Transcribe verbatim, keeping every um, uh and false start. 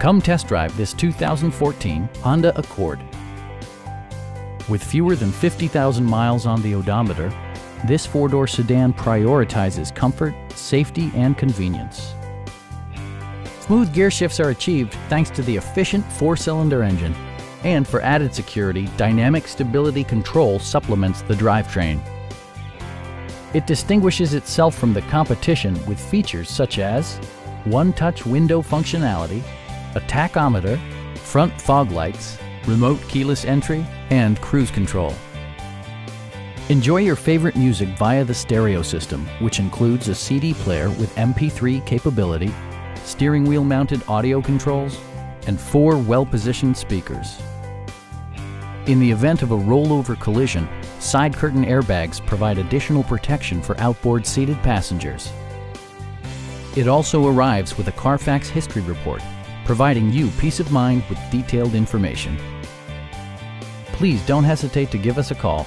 Come test drive this two thousand fourteen Honda Accord. With fewer than fifty thousand miles on the odometer, this four-door sedan prioritizes comfort, safety, and convenience. Smooth gear shifts are achieved thanks to the efficient four-cylinder engine. And for added security, dynamic stability control supplements the drivetrain. It distinguishes itself from the competition with features such as one-touch window functionality, a tachometer, front fog lights, remote keyless entry, and cruise control. Enjoy your favorite music via the stereo system, which includes a C D player with M P three capability, steering wheel mounted audio controls, and four well-positioned speakers. In the event of a rollover collision, side curtain airbags provide additional protection for outboard seated passengers. It also arrives with a Carfax history report, providing you peace of mind with detailed information. Please don't hesitate to give us a call.